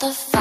the fire.